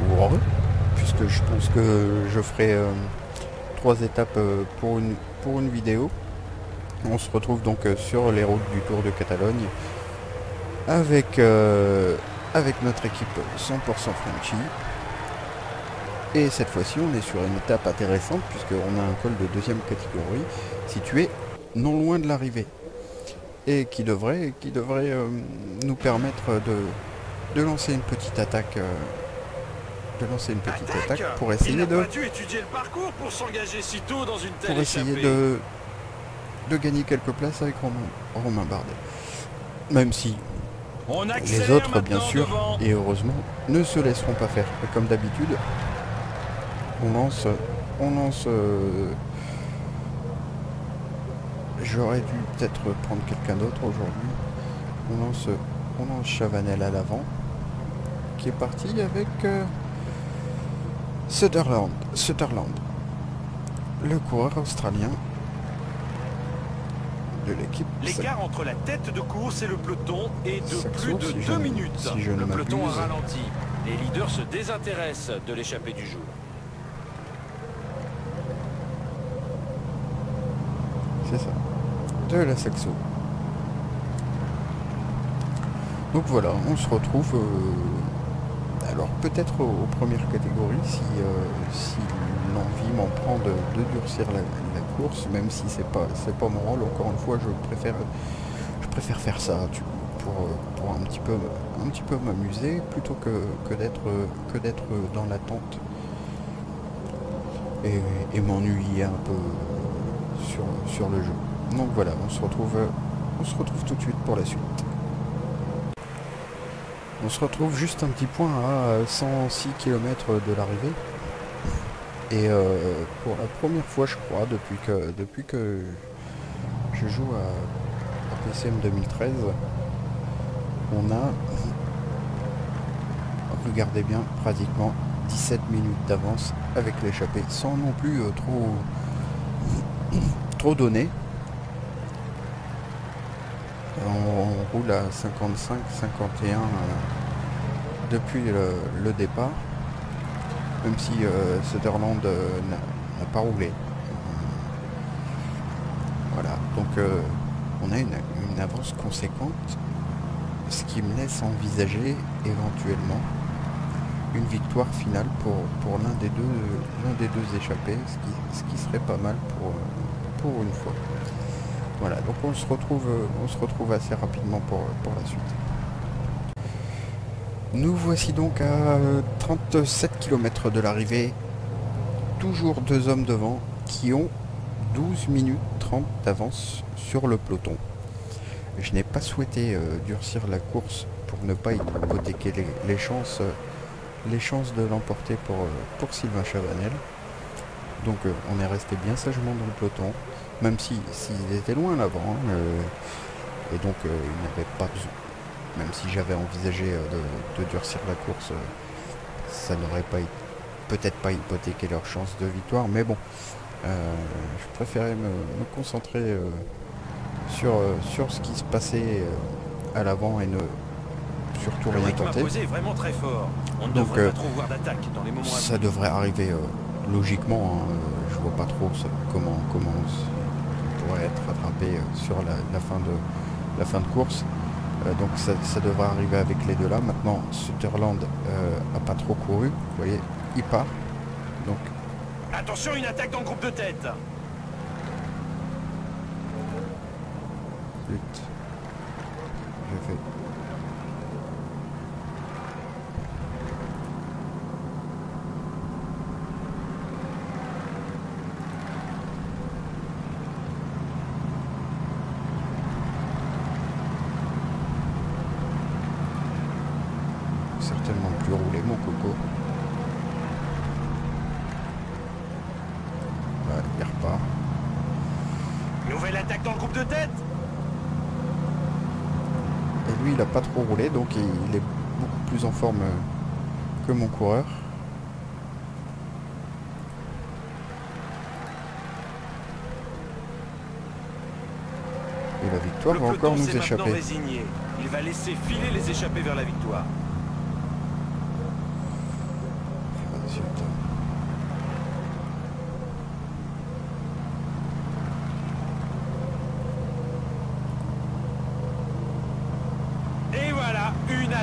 ou heureux, puisque je pense que je ferai 3 étapes pour une vidéo. On se retrouve donc sur les routes du Tour de Catalogne avec notre équipe 100% Frenchy. Et cette fois-ci, on est sur une étape intéressante puisqu'on a un col de 2e catégorie situé non loin de l'arrivée et qui devrait nous permettre de lancer une petite attaque. Pour essayer de gagner quelques places avec Romain Bardet. Même si les autres, bien sûr, et heureusement, ne se laisseront pas faire. Et comme d'habitude, on lance j'aurais dû peut-être prendre quelqu'un d'autre aujourd'hui. On lance Chavanel à l'avant, qui est parti avec Sutherland, le coureur australien de l'équipe. L'écart entre la tête de course et le peloton est de Saxo, plus de 2 minutes. Si je ne m'abuse. Le peloton a ralenti. Les leaders se désintéressent de l'échappée du jour. C'est ça. De la Saxo. Donc voilà, on se retrouve... alors peut-être aux premières catégories si l'envie m'en prend de durcir la course, même si c'est pas mon rôle. Encore une fois, je préfère faire ça pour un petit peu m'amuser plutôt que d'être dans l'attente et m'ennuyer un peu sur le jeu. Donc voilà, on se retrouve tout de suite pour la suite. On se retrouve juste un petit point à 106 km de l'arrivée. Et pour la première fois, je crois, depuis que je joue à PCM 2013, on a, regardez bien, pratiquement 17 minutes d'avance avec l'échappée, sans non plus trop donner. On roule à 55-51 depuis le départ, même si Sutherland n'a pas roulé. Voilà, donc on a une avance conséquente, ce qui me laisse envisager éventuellement une victoire finale pour l'un des deux échappés, ce qui serait pas mal pour une fois. Voilà, donc on se retrouve assez rapidement pour la suite. Nous voici donc à 37 km de l'arrivée. Toujours 2 hommes devant qui ont 12 minutes 30 d'avance sur le peloton. Je n'ai pas souhaité durcir la course pour ne pas hypothéquer les chances de l'emporter pour Sylvain Chavanel. Donc on est resté bien sagement dans le peloton. Même s'ils étaient loin là-bas, hein, et donc ils n'avaient pas besoin. Même si j'avais envisagé de durcir la course, ça n'aurait pas peut-être pas hypothéqué leur chance de victoire, mais bon, je préférais me concentrer sur ce qui se passait à l'avant et ne surtout rien tenter. Donc ça devrait arriver logiquement, hein, je vois pas trop comment on pourrait être rattrapé sur la fin de course. Donc ça devrait arriver avec les deux là. Maintenant Sutherland a pas trop couru, vous voyez, il part. Donc attention, une attaque dans le groupe de tête. Lutte. J'ai fait. Certainement plus roulé mon coco. Voilà, il repart. Nouvelle attaque dans le groupe de tête. Et lui il a pas trop roulé, donc il est beaucoup plus en forme que mon coureur. Et la victoire va encore nous échapper. Résigné. Il va laisser filer les échappés vers la victoire.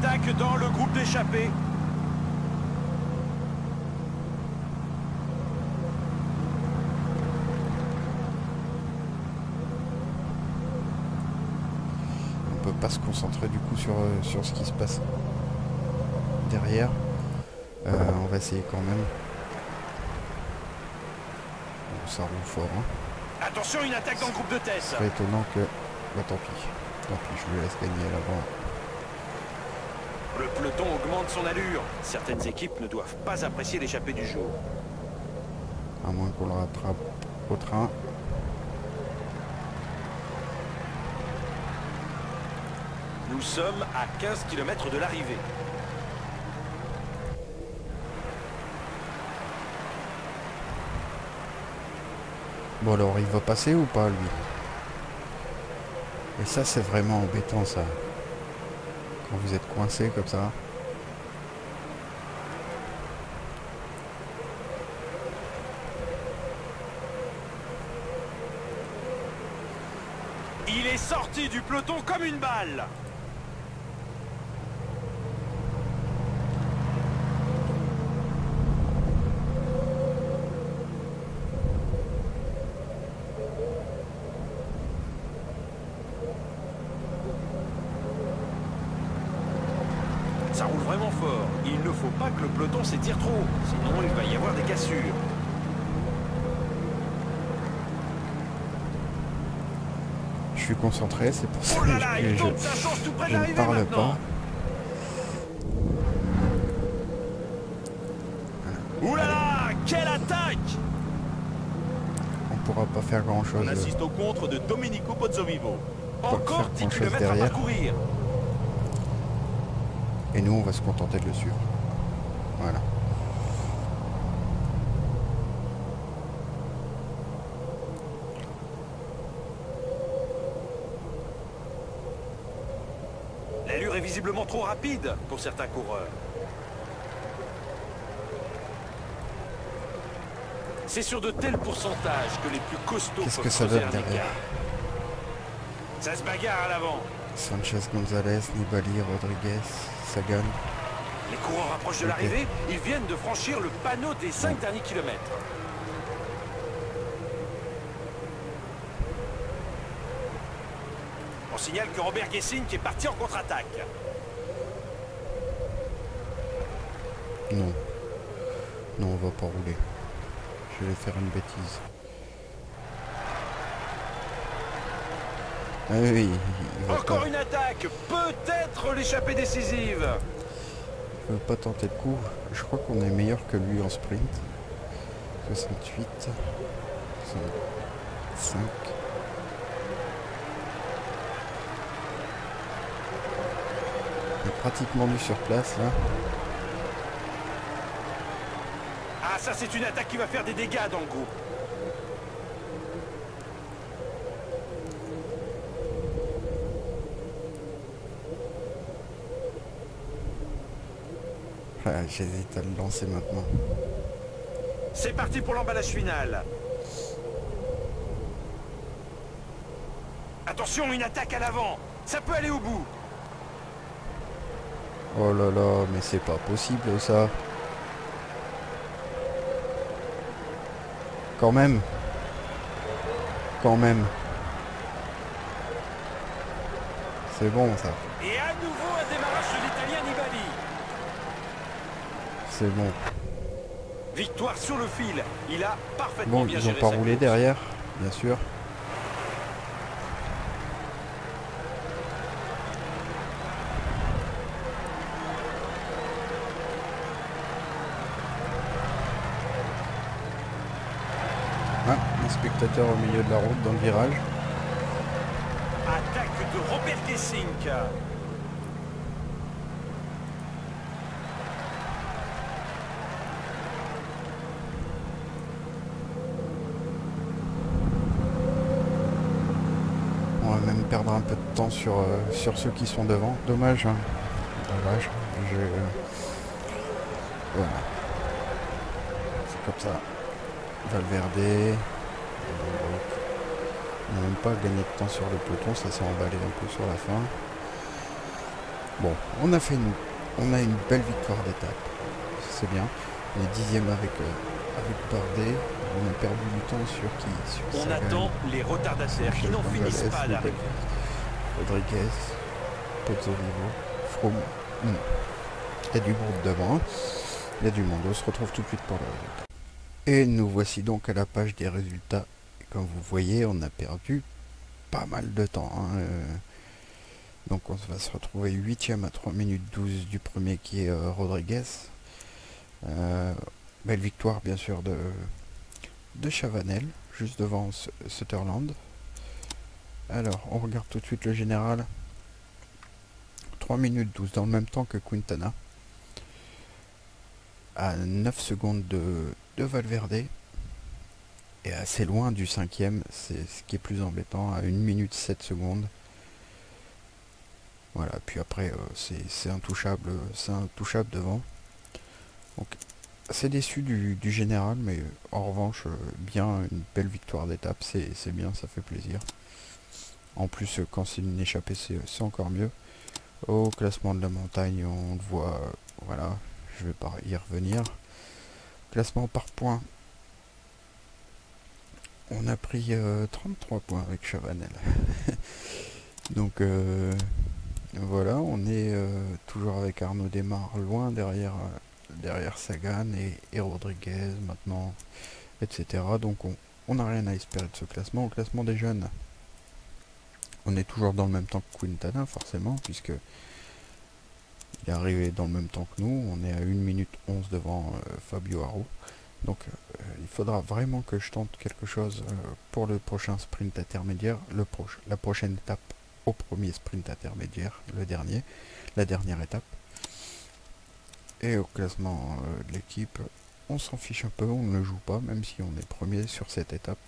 l'attaque dans le groupe d'échappés. On peut pas se concentrer du coup sur ce qui se passe derrière. On va essayer quand même. Bon, ça roule fort. Hein. Attention, une attaque dans le groupe de test. C'est étonnant que... Bah tant pis. Tant pis, je lui laisse gagner à l'avant. Le peloton augmente son allure. Certaines équipes ne doivent pas apprécier l'échappée du jour. À moins qu'on le rattrape au train. Nous sommes à 15 km de l'arrivée. Bon alors, il va passer ou pas, lui? Et ça, c'est vraiment embêtant, ça. Quand vous êtes coincé comme ça. Il est sorti du peloton comme une balle. Ça roule vraiment fort. Il ne faut pas que le peloton s'étire trop, sinon il va y avoir des cassures. Je suis concentré, c'est pour ça que je ne parle pas. Ouh là là, quelle attaque! On pourra pas faire grand chose. On assiste au contre de Domenico Pozzovivo. Encore 10 km à parcourir. Et nous, on va se contenter de le suivre. Voilà. L'allure est visiblement trop rapide pour certains coureurs. C'est sur de tels pourcentages que les plus costauds peuvent creuser un écart. Ça se bagarre à l'avant. Sanchez, Gonzalez, Nibali, Rodriguez, Sagan. Les coureurs approchent de l'arrivée, ils viennent de franchir le panneau des 5 derniers kilomètres. On signale que Robert Gesink est parti en contre-attaque. Non. Non, on va pas rouler. Je vais faire une bêtise. Ah oui, encore une attaque, peut-être l'échappée décisive. Je ne veux pas tenter le coup. Je crois qu'on est meilleur que lui en sprint. 68, 65. On est pratiquement nu sur place là. Ah ça c'est une attaque qui va faire des dégâts dans le groupe. Ah, j'hésite à me lancer maintenant. C'est parti pour l'emballage final. Attention, une attaque à l'avant. Ça peut aller au bout. Oh là là, mais c'est pas possible ça. Quand même. Quand même. C'est bon ça. Et à nouveau un démarrage de l'Italien Nibali. C'est bon. Victoire sur le fil. Il a parfaitement bien géré. Bon, ils n'ont pas roulé derrière, bien sûr. Ah, les spectateurs au milieu de la route dans le virage. Attaque de Robert Gesink. Perdre un peu de temps sur ceux qui sont devant. Dommage. Hein. Dommage. Voilà. C'est comme ça. Valverde. On n'a même pas gagné de temps sur le peloton. Ça s'est emballé un peu sur la fin. Bon, on a fait nous. On a une belle victoire d'étape. C'est bien. On est 10e avec Bardet. On a perdu du temps sur qui sur on Sagan, attend les retardataires qui n'en finissent pas d'arriver. Rodriguez, Pozzovivo, Froome. Il y a du monde devant. Il y a du monde. On se retrouve tout de suite pour la... Et nous voici donc à la page des résultats. Et comme vous voyez, on a perdu pas mal de temps. Hein. Donc on va se retrouver 8e à 3 minutes 12 du premier qui est Rodriguez. Belle victoire bien sûr de Chavanel, juste devant Sutherland. Alors on regarde tout de suite le général. 3 minutes 12 dans le même temps que Quintana. À 9 secondes de Valverde. Et assez loin du 5e, c'est ce qui est plus embêtant, à 1 minute 7 secondes. Voilà, puis après c'est intouchable devant. Donc assez déçu du général, mais en revanche bien une belle victoire d'étape, c'est bien, ça fait plaisir. En plus quand c'est une échappée c'est encore mieux. Au classement de la montagne on le voit, voilà, je vais pas y revenir. Classement par points. On a pris 33 points avec Chavanel. Donc voilà, on est toujours avec Arnaud Démare loin derrière Sagan et Rodriguez maintenant, etc. Donc on n'a rien à espérer de ce classement. Au classement des jeunes, on est toujours dans le même temps que Quintana, forcément, puisque il est arrivé dans le même temps que nous. On est à 1 minute 11 devant Fabio Aru. Donc il faudra vraiment que je tente quelque chose pour le prochain sprint intermédiaire, la prochaine étape. Au premier sprint intermédiaire, la dernière étape. Et au classement de l'équipe, on s'en fiche un peu, on ne le joue pas, même si on est premier sur cette étape.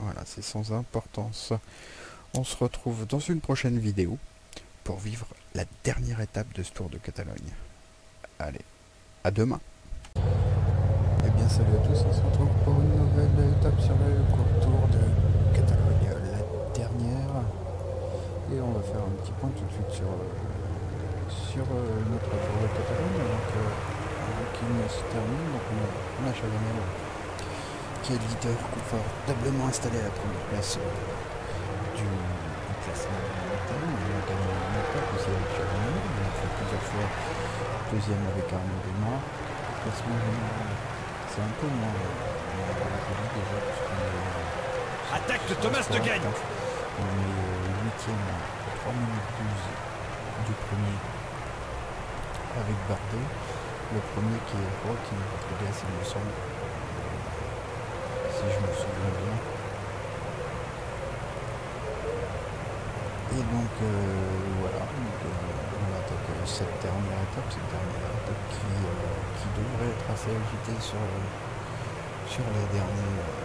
Voilà, c'est sans importance. On se retrouve dans une prochaine vidéo pour vivre la dernière étape de ce Tour de Catalogne. Allez, à demain. Et bien salut à tous, on se retrouve pour une nouvelle étape sur le court Tour de Catalogne, la dernière. Et on va faire un petit point tout de suite sur notre Tour de Catalogne, qui se termine. Donc on a Chavanel qui est leader confortablement installé à la première place du classement de la montagne. On a gagné une étape aussi avec Chavanel, on a fait plusieurs fois deuxième avec Arnaud Démare. Le classement général, c'est un peu moins rapide déjà, puisqu'on est... Attaque de Thomas De Gendt. On est 8e à 3 minutes 12 du premier avec Bardet. Le premier qui est Rodriguez, il me semble, si je me souviens bien. Et donc voilà, donc, on attaque cette dernière étape qui devrait être assez agitée sur les derniers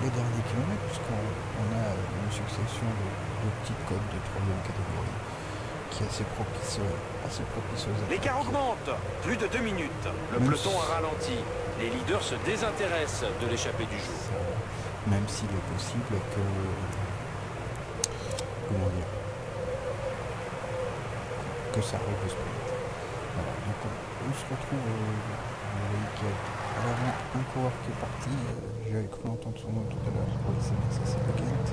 kilomètres, puisqu'on a une succession de petites côtes de 3e catégorie qui est assez propice aux attaques. L'écart augmente, plus de 2 minutes. Le peloton a ralenti. Les leaders se désintéressent de l'échappée du jour. Même s'il est possible que... Comment dire ? Que ça repose plus. Voilà, donc on se retrouve à l'avant un coureur qui est parti, j'avais cru entendre son nom tout à l'heure, ça c'est le Gent.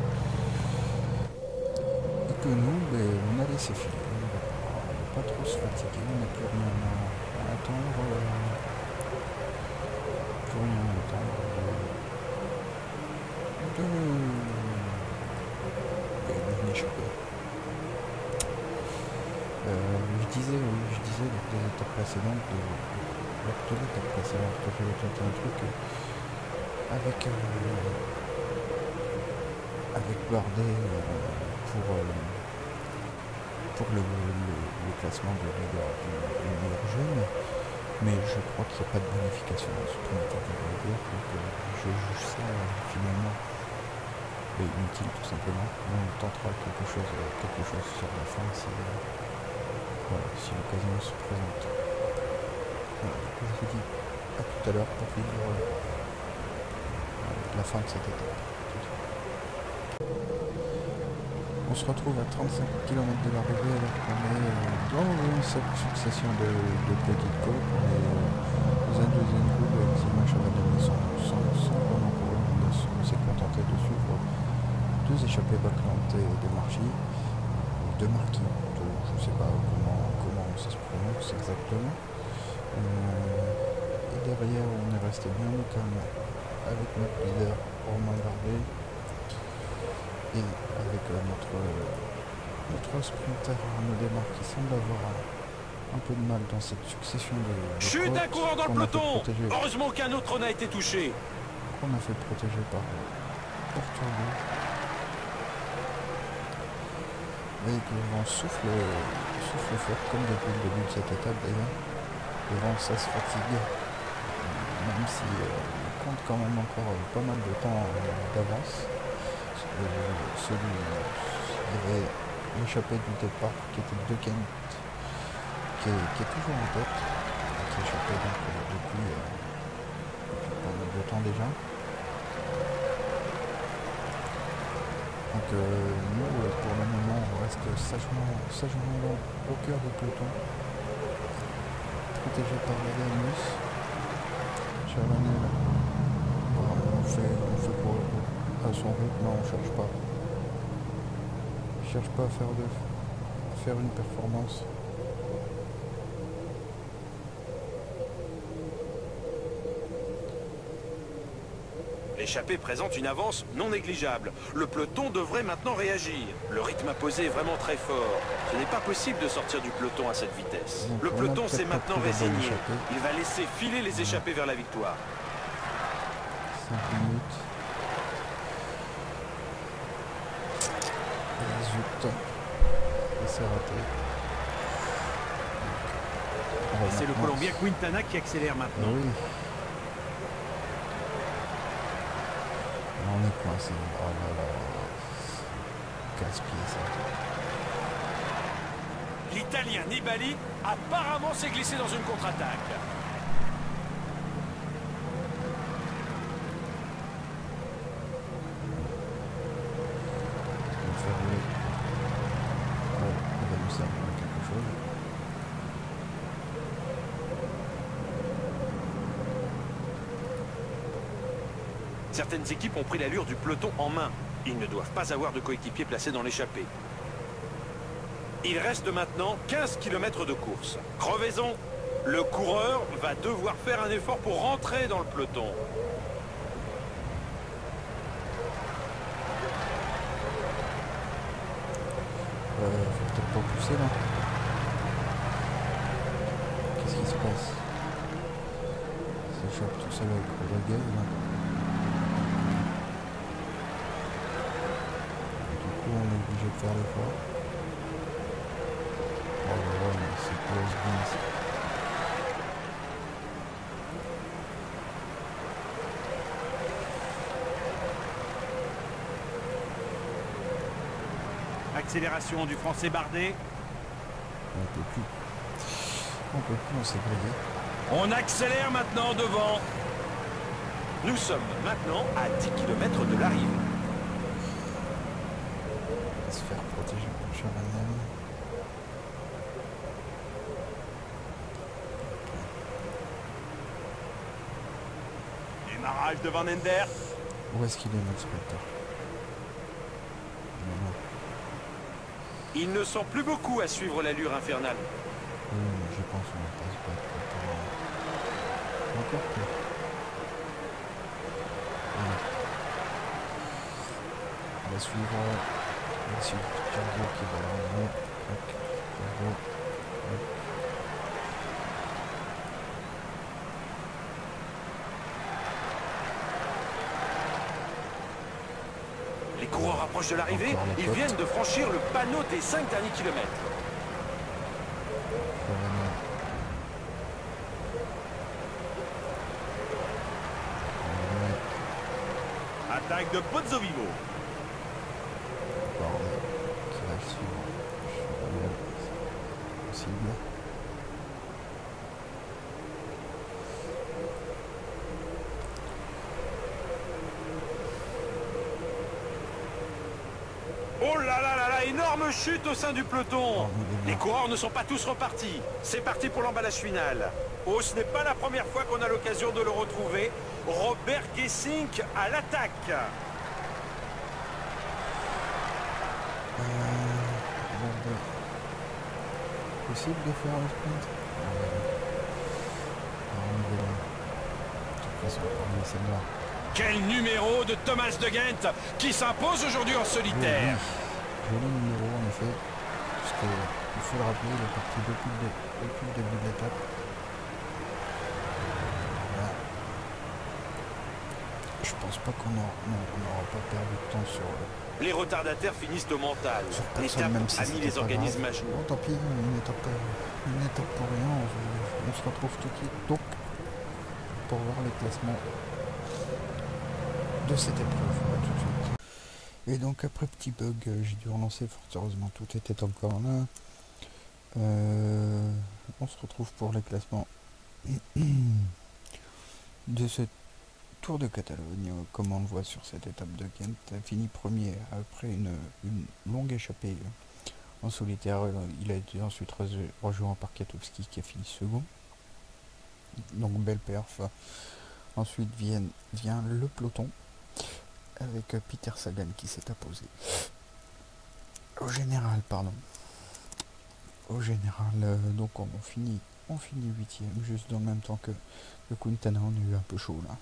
Et que nous, on a laissé filer, on n'a pas trop se fatiguer, on n'a plus rien à attendre, de l'échappée. Je disais donc les étapes précédentes que j'avais tenté un truc avec Bardet pour le classement de leader du meilleur jeune, mais je crois qu'il n'y a pas de bonification dans ce premier intermédiaire, donc je juge ça finalement inutile tout simplement. On tentera quelque chose sur la fin si... Voilà, si l'occasion se présente. Voilà, je vous dis à tout à l'heure pour vivre la fin de cette étape. On on se retrouve à 35 km de l'arrivée alors qu'on est dans cette succession de petites côtes. On est dans un deuxième groupe avec Sylvain Chavanel sans vraiment problème. On s'est contenté de suivre deux échappées Baclante et Démarchi, je ne sais pas comment ça se prononce exactement. Et derrière, on est resté bien au calme avec notre leader Romain Bardet et avec notre sprinter Arnaud Démare qui semble avoir un peu de mal dans cette succession de chute à courant dans le peloton. Heureusement qu'un autre en a été touché. On a fait protéger par Tourbeau. Et que le vent souffle fort comme depuis le début de cette étape d'ailleurs. Le vent ça se fatigue. Même si on compte quand même encore pas mal de temps d'avance. Il avait l'échappée du départ qui était De Gendt qui est toujours en tête, qui échappait donc depuis pas mal de temps déjà. Donc nous pour le moment on reste sagement au cœur du peloton, protégé par les Galmus. Chavanel, on fait pour à son rythme, on cherche pas à faire une performance. L'échappée présente une avance non négligeable. Le peloton devrait maintenant réagir. Le rythme imposé est vraiment très fort. Ce n'est pas possible de sortir du peloton à cette vitesse. Donc, le peloton s'est maintenant résigné. Il va laisser filer les échappées vers la victoire. 5 minutes. Et c'est raté. C'est le Colombien Quintana qui accélère maintenant. Oui. On est coincé. Oh là là. Casse-pied ça. L'Italien Nibali apparemment s'est glissé dans une contre-attaque. Certaines équipes ont pris l'allure du peloton en main. Ils ne doivent pas avoir de coéquipiers placés dans l'échappée. Il reste maintenant 15 km de course. Crevaison, le coureur va devoir faire un effort pour rentrer dans le peloton. Faut peut-être pas pousser là. Qu'est-ce qui se passe? Il s'échappe tout seul avec Rodriguez là. On est obligé de faire l'effort. Oh là là, mais c'est pas aussi bien ça. Accélération du Français Bardet. On s'est brillé. On accélère maintenant devant. Nous sommes maintenant à 10 km de l'arrivée. Démarrage de Van Ender. Où est-ce qu'il est notre sprinter? Ils ne sont plus beaucoup à suivre l'allure infernale. Je pense qu'on ne passe pas. Encore plus. On va suivre. Ici, Cargo qui va revenir. Les coureurs approchent de l'arrivée. Ils viennent de franchir le panneau des 5 derniers kilomètres. Attaque de Pozzovivo. Énorme chute au sein du peloton. Les coureurs ne sont pas tous repartis. C'est parti pour l'emballage final. Oh, ce n'est pas la première fois qu'on a l'occasion de le retrouver. Robert Gesink à l'attaque. Possible de faire un sprint. Quel numéro de Thomas De Gendt qui s'impose aujourd'hui en solitaire. Joli numéro en effet, parce que, il faut le rappeler, il est parti depuis le début de l'étape. Voilà. Je pense pas qu'on n'aura pas perdu de temps sur... Les retardataires finissent au mental. L'étape a mis les organismes à genoux. Bon, tant pis, une étape pour rien, on se retrouve tout de suite donc pour voir les classements de cette épreuve. Là, tout de suite. Et donc après petit bug, j'ai dû relancer, fort heureusement tout était encore là. On se retrouve pour les classements de ce Tour de Catalogne, comme on le voit sur cette étape. De Gendt a fini premier après une longue échappée en solitaire. Il a été ensuite rejoint par Katowski qui a fini second. Donc belle perf. Ensuite vient le peloton avec Peter Sagan qui s'est imposé. Au général, donc on finit 8e, juste dans le même temps que le Quintana. On a eu un peu chaud là.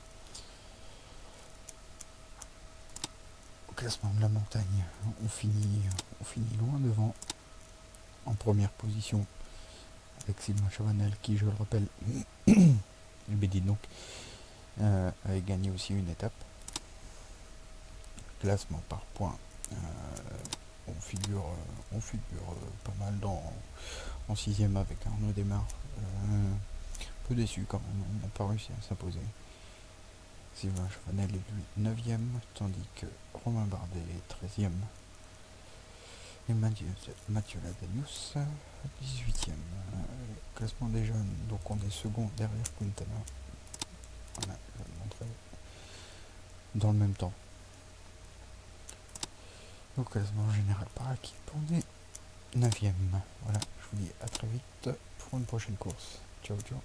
Classement de la montagne, on finit loin devant, en première position avec Sylvain Chavanel qui, je le rappelle, le Bédit donc, avait gagné aussi une étape. Classement par points, on figure pas mal en 6e avec Arnaud Démare, un peu déçu quand même, on n'a pas réussi à s'imposer. Sylvain Chavanel est lui 9e, tandis que Romain Bardet est 13e et Mathieu Ladanius 18e. Classement des jeunes, donc on est second derrière Quintana. Voilà, je vais le montrer dans le même temps. Donc classement général par équipe, on est 9e. Voilà, je vous dis à très vite pour une prochaine course. Ciao, ciao.